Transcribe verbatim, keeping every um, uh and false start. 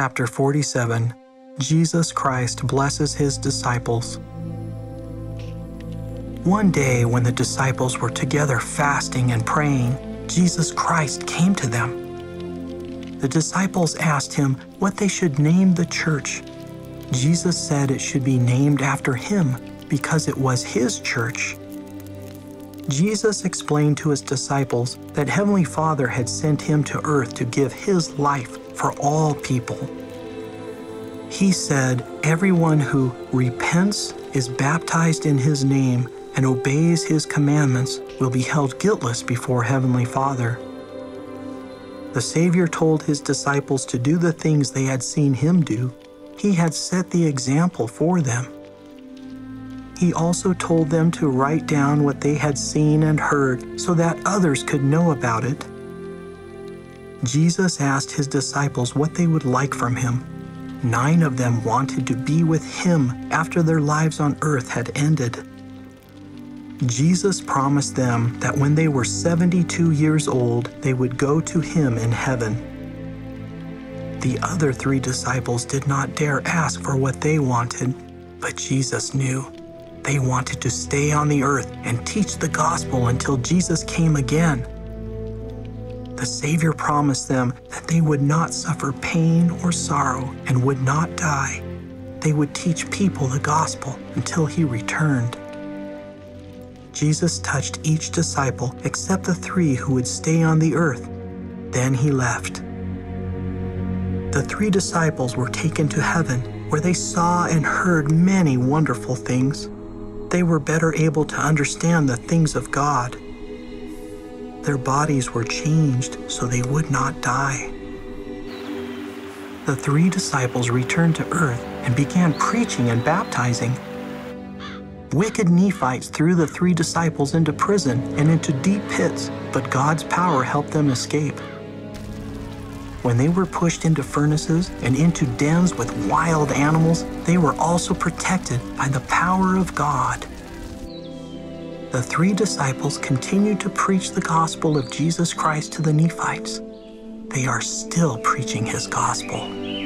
chapter forty-seven, Jesus Christ blesses his disciples. One day when the disciples were together fasting and praying, Jesus Christ came to them. The disciples asked him what they should name the church. Jesus said it should be named after him because it was his church. Jesus explained to his disciples that Heavenly Father had sent him to earth to give his life for all people. He said, "Everyone who repents, is baptized in his name, and obeys his commandments will be held guiltless before Heavenly Father." The Savior told his disciples to do the things they had seen him do. He had set the example for them. He also told them to write down what they had seen and heard so that others could know about it. Jesus asked his disciples what they would like from him. Nine of them wanted to be with him after their lives on earth had ended. Jesus promised them that when they were seventy-two years old, they would go to him in heaven. The other three disciples did not dare ask for what they wanted, but Jesus knew. They wanted to stay on the earth and teach the gospel until Jesus came again. The Savior promised them that they would not suffer pain or sorrow and would not die. They would teach people the gospel until he returned. Jesus touched each disciple except the three who would stay on the earth. Then he left. The three disciples were taken to heaven, where they saw and heard many wonderful things. They were better able to understand the things of God. Their bodies were changed so they would not die. The three disciples returned to earth and began preaching and baptizing. Wicked Nephites threw the three disciples into prison and into deep pits, but God's power helped them escape. When they were pushed into furnaces and into dens with wild animals, they were also protected by the power of God. The three disciples continued to preach the gospel of Jesus Christ to the Nephites. They are still preaching his gospel.